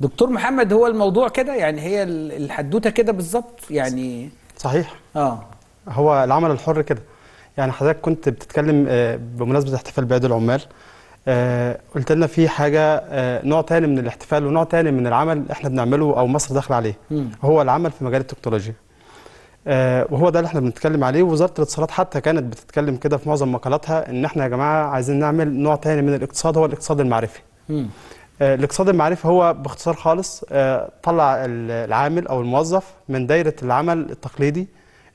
دكتور محمد، هو الموضوع كده يعني، هي الحدوته كده بالظبط يعني. صحيح. هو العمل الحر كده يعني. حضرتك كنت بتتكلم بمناسبه احتفال بعيد العمال، قلت لنا في حاجه، نوع تاني من الاحتفال ونوع تاني من العمل احنا بنعمله او مصر داخله عليه، هو العمل في مجال التكنولوجيا، وهو ده اللي احنا بنتكلم عليه. ووزاره الاتصالات حتى كانت بتتكلم كده في معظم مقالاتها ان احنا يا جماعه عايزين نعمل نوع تاني من الاقتصاد، هو الاقتصاد المعرفي. الاقتصاد المعرفي هو باختصار خالص طلع العامل او الموظف من دايره العمل التقليدي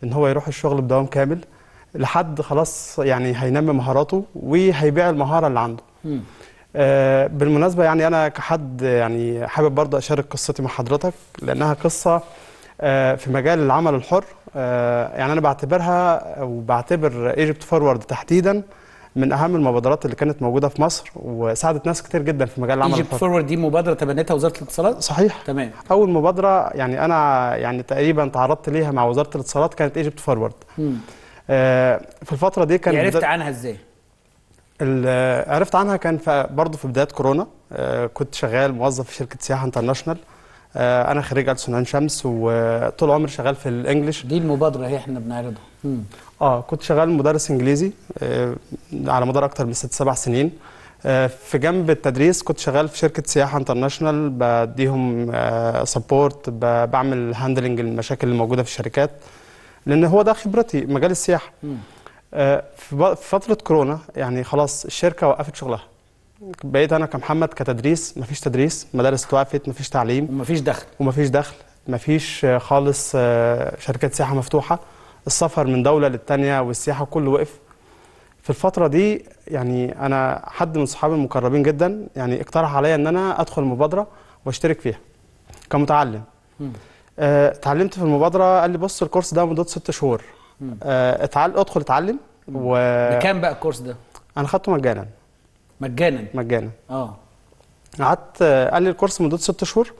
ان هو يروح الشغل بدوام كامل لحد خلاص يعني هينمي مهاراته وهيبيع المهاره اللي عنده. بالمناسبه يعني انا كحد يعني حابب برضه اشارك قصتي مع حضرتك لانها قصه في مجال العمل الحر، يعني انا بعتبرها وبعتبر Egypt Forward تحديدا من اهم المبادرات اللي كانت موجوده في مصر وساعدت ناس كتير جدا في مجال العمل الحر. Egypt Forward دي مبادره تبنتها وزاره الاتصالات؟ صحيح، تمام. اول مبادره يعني انا يعني تقريبا تعرضت ليها مع وزاره الاتصالات كانت Egypt Forward. في الفتره دي كان عرفت عنها ازاي؟ عرفت عنها كان برضه في بدايه كورونا، كنت شغال موظف في شركه سياحه انترناشونال، انا خريج ألسن عين شمس وطول عمري شغال في الانجليش. دي المبادره هي احنا بنعرضها. كنت شغال مدرس انجليزي على مدار اكتر من 6 7 سنين. في جنب التدريس كنت شغال في شركه سياحه انترناشونال، بديهم سبورت، بعمل هاندلنج المشاكل اللي موجوده في الشركات لان هو ده خبرتي مجال السياحه. في فتره كورونا يعني خلاص الشركه وقفت شغلها، بقيت انا كمحمد كتدريس مفيش تدريس، مدارس توقفت، مفيش تعليم ومفيش دخل مفيش خالص، شركات سياحه مفتوحه، السفر من دوله للتانيه والسياحه كله وقف. في الفتره دي يعني انا حد من صحابي المقربين جدا يعني اقترح عليا ان انا ادخل مبادره واشترك فيها كمتعلم. اتعلمت في المبادره، قال لي بص الكورس ده مدته 6 شهور، ادخل اتعلم. بكام بقى الكورس ده؟ انا خدته مجانا. قعدت، قال لي الكورس مدته 6 شهور،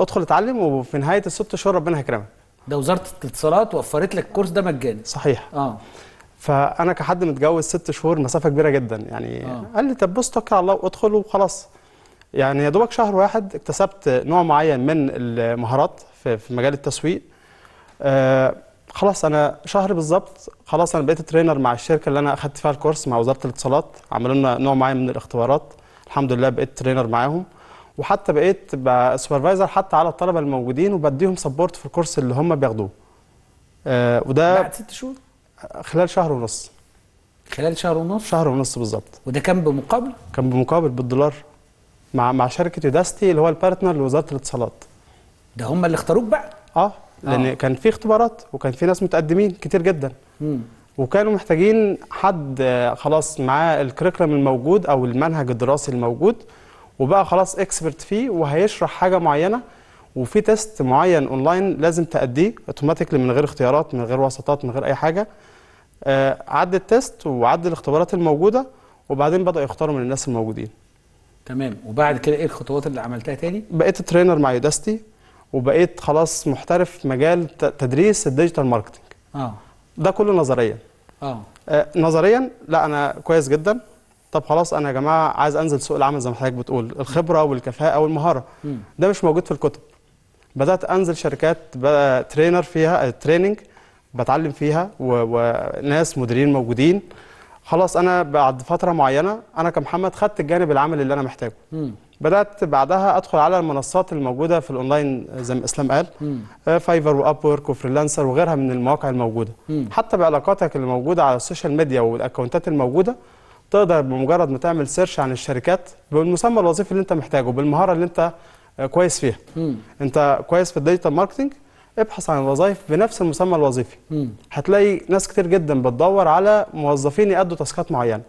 ادخل اتعلم وفي نهايه ال6 شهور ربنا هيكرمك. ده وزاره الاتصالات وفرت لك الكورس ده مجانا. صحيح. فانا كحد متجوز 6 شهور مسافه كبيره جدا يعني. قال لي طب بص توكل على الله وادخل وخلاص. يعني يا دوبك شهر واحد اكتسبت نوع معين من المهارات في مجال التسويق. خلاص انا شهر بالظبط خلاص انا بقيت ترينر مع الشركه اللي انا اخدت فيها الكورس، مع وزاره الاتصالات، عملوا لنا نوع معين من الاختبارات، الحمد لله بقيت ترينر معاهم، وحتى بقيت سوبرفايزر حتى على الطلبه الموجودين وبديهم سبورت في الكورس اللي هم بياخدوه. وده بعد 6 شهور؟ خلال شهر ونص. خلال شهر ونص؟ شهر ونص بالظبط. وده كان بمقابل؟ كان بمقابل بالدولار، مع شركه يوداستي اللي هو البارتنر لوزاره الاتصالات. ده هم اللي اختاروك بقى؟ لان كان في اختبارات وكان في ناس متقدمين كتير جدا. وكانوا محتاجين حد خلاص معاه الكريكولم الموجود او المنهج الدراسي الموجود وبقى خلاص اكسبرت فيه وهيشرح حاجه معينه، وفي تيست معين اونلاين لازم تأديه اوتوماتيكلي من غير اختيارات، من غير وسطات، من غير اي حاجه. عدى التيست وعدى الاختبارات الموجوده وبعدين بدأوا يختاروا من الناس الموجودين. تمام. وبعد كده ايه الخطوات اللي عملتها تاني؟ بقيت ترينر مع يوداستي وبقيت خلاص محترف في مجال تدريس الديجيتال ماركتنج. ده كله نظريا. نظريا لا انا كويس جدا، طب خلاص انا يا جماعه عايز انزل سوق العمل زي ما حضرتك بتقول، الخبره والكفاءه والمهاره. ده مش موجود في الكتب. بدات انزل شركات ترينر فيها، تريننج بتعلم فيها، وناس مديرين موجودين. خلاص انا بعد فتره معينه انا كمحمد خدت الجانب العملي اللي انا محتاجه. بدات بعدها ادخل على المنصات الموجوده في الاونلاين زي ما اسلام قال، فايفر واب وورك وفريلانسر وغيرها من المواقع الموجوده. حتى بعلاقاتك اللي موجوده على السوشيال ميديا والاكونتات الموجوده تقدر بمجرد ما تعمل سيرش عن الشركات بالمسمى الوظيفي اللي انت محتاجه، بالمهاره اللي انت كويس فيها. انت كويس في الديجيتال ماركتنج، ابحث عن الوظائف بنفس المسمى الوظيفي. هتلاقي ناس كتير جدا بتدور على موظفين يأدوا تاسكات معينه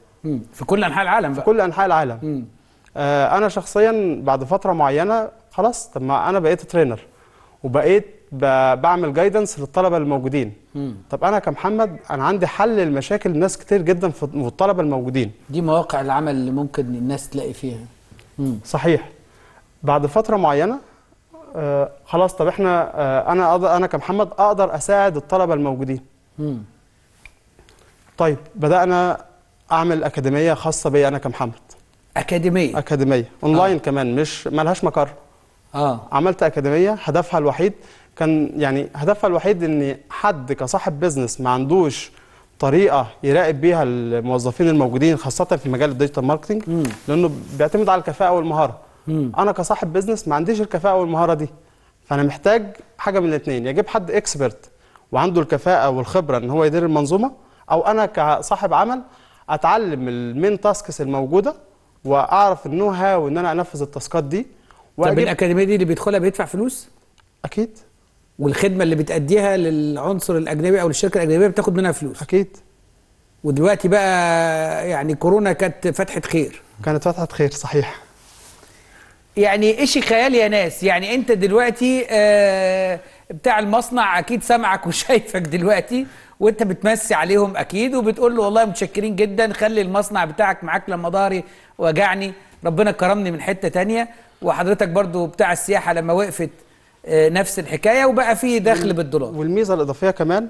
في كل انحاء العالم بقى. في كل انحاء العالم. انا شخصيا بعد فتره معينه خلاص، طب ما انا بقيت ترينر وبقيت بعمل جايدنس للطلبه الموجودين. طب انا كمحمد انا عندي حل لمشاكل الناس كتير جدا في الطلبه الموجودين. دي مواقع العمل اللي ممكن الناس تلاقي فيها. صحيح. بعد فتره معينه خلاص، طب احنا انا كمحمد اقدر اساعد الطلبه الموجودين. طيب بدانا اعمل اكاديميه خاصه بي انا كمحمد. اكاديميه اونلاين كمان، مش مالهاش مقر. عملت اكاديميه هدفها الوحيد كان يعني هدفها الوحيد ان حد كصاحب بيزنس ما عندوش طريقه يراقب بيها الموظفين الموجودين خاصه في مجال الديجيتال ماركتنج لانه بيعتمد على الكفاءه والمهاره. انا كصاحب بيزنس ما عنديش الكفاءه والمهاره دي، فانا محتاج حاجه من الاثنين، يجيب حد اكسبرت وعنده الكفاءه والخبره ان هو يدير المنظومه، او انا كصاحب عمل اتعلم المين تاسكس الموجوده واعرف النو هاو ان انا انفذ التاسكات دي. طب الاكاديميه دي اللي بيدخلها بيدفع فلوس؟ اكيد. والخدمه اللي بتأديها للعنصر الاجنبي او للشركه الاجنبيه بتاخد منها فلوس؟ اكيد. ودلوقتي بقى يعني كورونا كانت فتحه خير. كانت فتحه خير صحيح. يعني إشي خيال يا ناس، يعني انت دلوقتي بتاع المصنع اكيد سامعك وشايفك دلوقتي وانت بتمسي عليهم اكيد وبتقول له والله متشكرين جدا، خلي المصنع بتاعك معاك لما ضهري وجعني ربنا كرمني من حته تانية. وحضرتك برضو بتاع السياحه لما وقفت نفس الحكايه وبقى في دخل بالدولار. والميزه الاضافيه كمان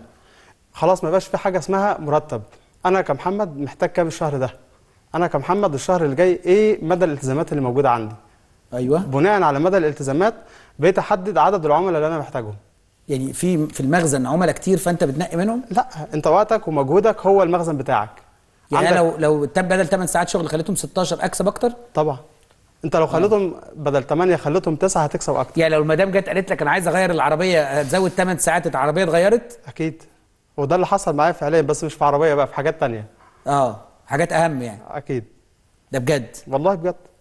خلاص ما بقاش في حاجه اسمها مرتب، انا كمحمد محتاج كام الشهر ده، انا كمحمد الشهر اللي جاي ايه مدى الالتزامات اللي موجوده عندي. ايوه. بناء على مدى الالتزامات بقيت احدد عدد العملاء اللي انا محتاجهم. يعني في المخزن عملاء كتير فانت بتنقي منهم؟ لا، انت وقتك ومجهودك هو المخزن بتاعك. يعني أنا لو بدل 8 ساعات شغل خليتهم 16 اكسب اكتر؟ طبعا. انت لو خليتهم بدل 8 خليتهم 9 هتكسب اكتر. يعني لو المدام جت قالت لك انا عايز اغير العربيه هتزود 8 ساعات العربيه اتغيرت؟ اكيد. وده اللي حصل معايا فعليا، بس مش في عربيه بقى، في حاجات ثانيه. حاجات اهم يعني. اكيد. ده بجد؟ والله بجد.